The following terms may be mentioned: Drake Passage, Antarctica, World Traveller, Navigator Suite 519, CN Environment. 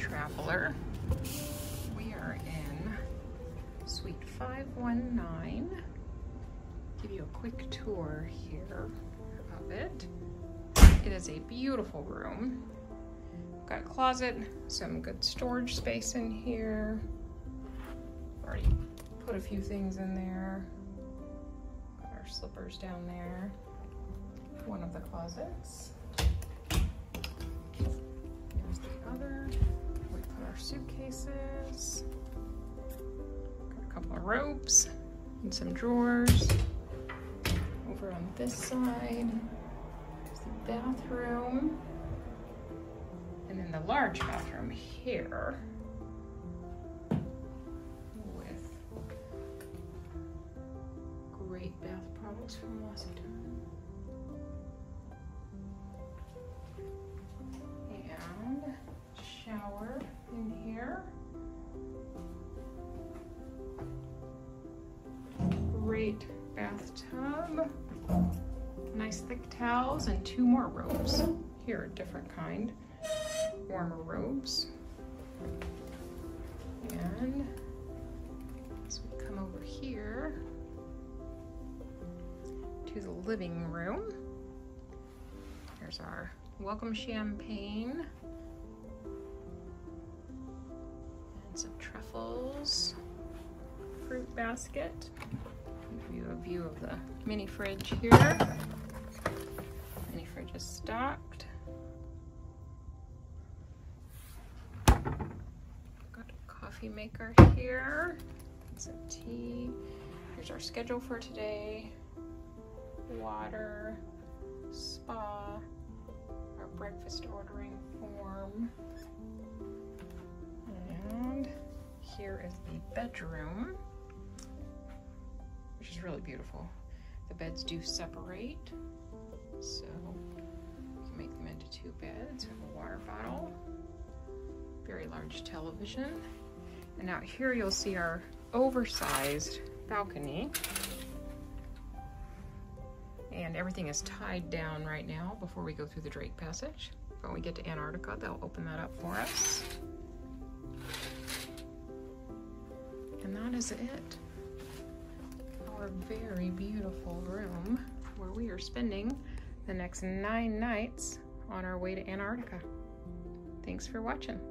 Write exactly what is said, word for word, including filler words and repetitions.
Traveller. We are in suite five one nine. Give you a quick tour here of it. It is a beautiful room. Got a closet, some good storage space in here. Already put a few things in there. Got our slippers down there. One of the closets. Here's the other. We put our suitcases. Got a couple of ropes and some drawers. Over on this side, there's the bathroom. And then the large bathroom here with great bath products from Washington. And shower in here. Great bathtub. Nice thick towels and two more robes. Here, a different kind. Warmer robes. And as we come over here to the living room, here's our welcome champagne and some truffles, fruit basket. Give you a view of the mini fridge here. Mini fridge is stocked. Maker here, some tea. Here's our schedule for today. Water, spa, our breakfast ordering form. And here is the bedroom, which is really beautiful. The beds do separate, so you can make them into two beds. We have a water bottle, very large television. And out here you'll see our oversized balcony. And everything is tied down right now before we go through the Drake Passage. When we get to Antarctica, they'll open that up for us. And that is it. Our very beautiful room where we are spending the next nine nights on our way to Antarctica. Thanks for watching.